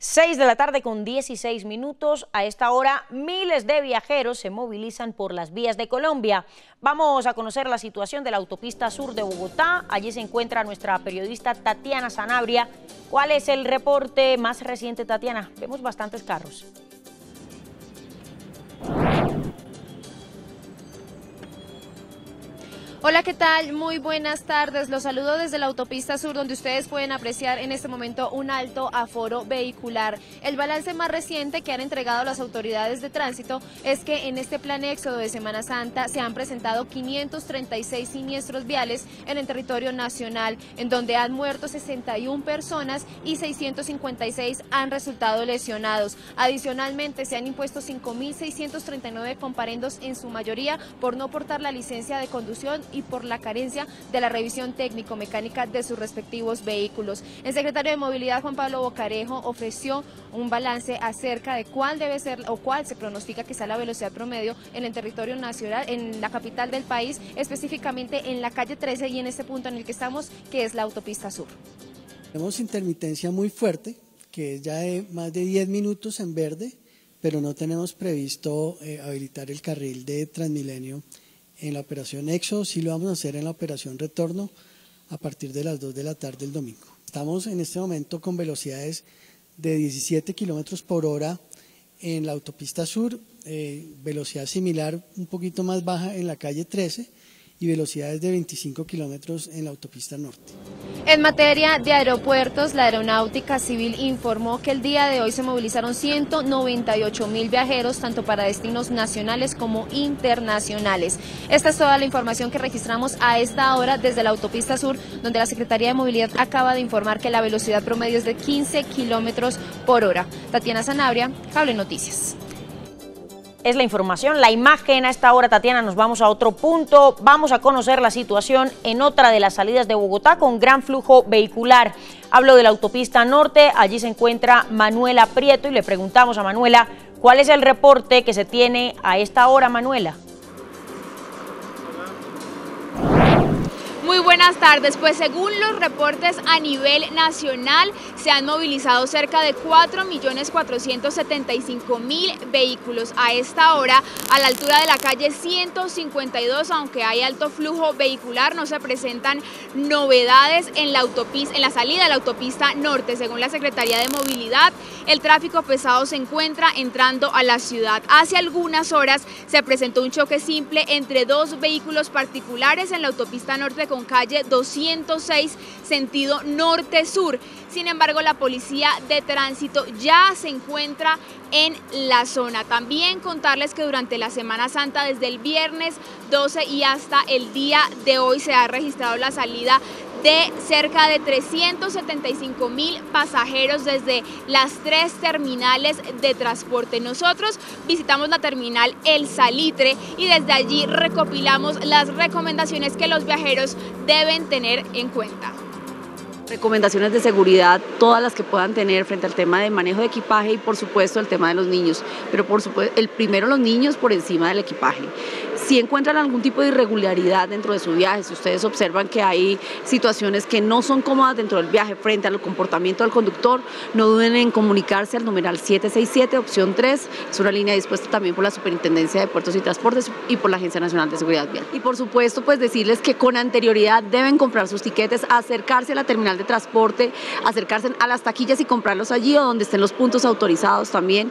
6:16 p.m. A esta hora, miles de viajeros se movilizan por las vías de Colombia. Vamos a conocer la situación de la autopista sur de Bogotá. Allí se encuentra nuestra periodista Tatiana Sanabria. ¿Cuál es el reporte más reciente, Tatiana? Vemos bastantes carros. Hola, ¿qué tal? Muy buenas tardes. Los saludo desde la autopista sur, donde ustedes pueden apreciar en este momento un alto aforo vehicular. El balance más reciente que han entregado las autoridades de tránsito es que en este plan éxodo de Semana Santa se han presentado 536 siniestros viales en el territorio nacional, en donde han muerto 61 personas y 656 han resultado lesionados. Adicionalmente, se han impuesto 5.639 comparendos, en su mayoría por no portar la licencia de conducción y por la carencia de la revisión técnico-mecánica de sus respectivos vehículos. El secretario de Movilidad, Juan Pablo Bocarejo, ofreció un balance acerca de cuál debe ser o cuál se pronostica que sea la velocidad promedio en el territorio nacional, en la capital del país, específicamente en la calle 13 y en este punto en el que estamos, que es la autopista sur. Tenemos intermitencia muy fuerte, que es ya de más de 10 minutos en verde, pero no tenemos previsto habilitar el carril de Transmilenio. En la operación Éxodo sí lo vamos a hacer en la operación Retorno a partir de las 2 de la tarde el domingo. Estamos en este momento con velocidades de 17 km/h en la autopista sur, velocidad similar un poquito más baja en la calle 13 y velocidades de 25 km/h en la autopista norte. En materia de aeropuertos, la Aeronáutica Civil informó que el día de hoy se movilizaron 198.000 viajeros, tanto para destinos nacionales como internacionales. Esta es toda la información que registramos a esta hora desde la autopista sur, donde la Secretaría de Movilidad acaba de informar que la velocidad promedio es de 15 km/h. Tatiana Sanabria, Cable Noticias. Es la información, la imagen a esta hora, Tatiana. Nos vamos a otro punto. Vamos a conocer la situación en otra de las salidas de Bogotá con gran flujo vehicular. Hablo de la autopista norte. Allí se encuentra Manuela Prieto y le preguntamos a Manuela cuál es el reporte que se tiene a esta hora, Manuela. Muy buenas tardes. Pues según los reportes a nivel nacional, se han movilizado cerca de 4.475.000 vehículos a esta hora a la altura de la calle 152. Aunque hay alto flujo vehicular, no se presentan novedades en la autopista, en la salida de la autopista norte. Según la Secretaría de Movilidad, el tráfico pesado se encuentra entrando a la ciudad. Hace algunas horas se presentó un choque simple entre dos vehículos particulares en la autopista norte con calle 206 sentido norte-sur. Sin embargo, la Policía de Tránsito ya se encuentra en la zona. También contarles que durante la Semana Santa, desde el viernes 12 y hasta el día de hoy, se ha registrado la salida de cerca de 375.000 pasajeros desde las 3 terminales de transporte. Nosotros visitamos la terminal El Salitre y desde allí recopilamos las recomendaciones que los viajeros deben tener en cuenta. Recomendaciones de seguridad, todas las que puedan tener frente al tema de manejo de equipaje y por supuesto el tema de los niños, pero por supuesto el primero los niños por encima del equipaje. Si encuentran algún tipo de irregularidad dentro de su viaje, si ustedes observan que hay situaciones que no son cómodas dentro del viaje frente al comportamiento del conductor, no duden en comunicarse al numeral 767, opción 3, es una línea dispuesta también por la Superintendencia de Puertos y Transportes y por la Agencia Nacional de Seguridad Vial. Y por supuesto, pues decirles que con anterioridad deben comprar sus tiquetes, acercarse a la terminal de transporte, acercarse a las taquillas y comprarlos allí o donde estén los puntos autorizados también,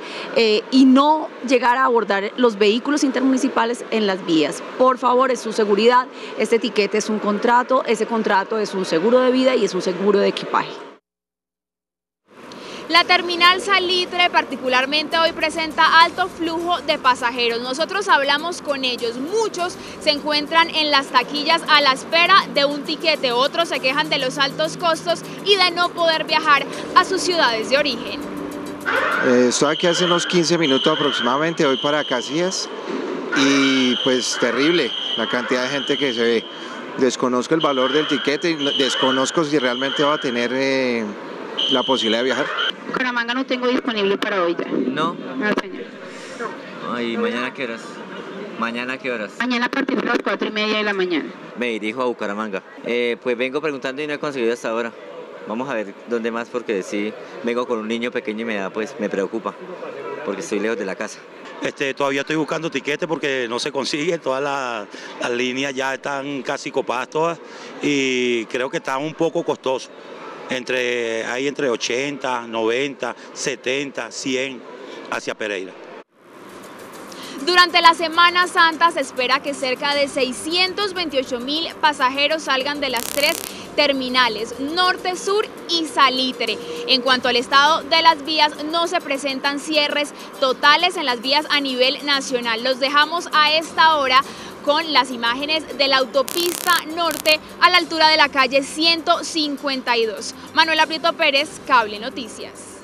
y no llegar a abordar los vehículos intermunicipales en las vías. Por favor, es su seguridad. Este etiquete es un contrato, ese contrato es un seguro de vida y es un seguro de equipaje. La terminal Salitre particularmente hoy presenta alto flujo de pasajeros. Nosotros hablamos con ellos, muchos se encuentran en las taquillas a la espera de un tiquete, otros se quejan de los altos costos y de no poder viajar a sus ciudades de origen. Estoy aquí hace unos 15 minutos aproximadamente, voy para Casillas y pues terrible la cantidad de gente que se ve. Desconozco el valor del tiquete, desconozco si realmente va a tener la posibilidad de viajar. Bucaramanga no tengo disponible para hoy ya. ¿No? No, señor. No. ¿Y mañana qué horas? ¿Mañana qué horas? Mañana a partir de las 4:30 de la mañana. Me dirijo a Bucaramanga. Pues vengo preguntando y no he conseguido hasta ahora. Vamos a ver dónde más, porque sí, vengo con un niño pequeño y me da, pues, me preocupa, porque estoy lejos de la casa. Todavía estoy buscando tiquetes porque no se consigue, todas las líneas ya están casi copadas todas y creo que está un poco costoso. Hay entre 80, 90, 70, 100 hacia Pereira. Durante la Semana Santa se espera que cerca de 628.000 pasajeros salgan de las tres terminales, Norte, Sur y Salitre. En cuanto al estado de las vías, no se presentan cierres totales en las vías a nivel nacional. Los dejamos a esta hora con las imágenes de la autopista Norte a la altura de la calle 152. Manuela Prieto Pérez, Cable Noticias.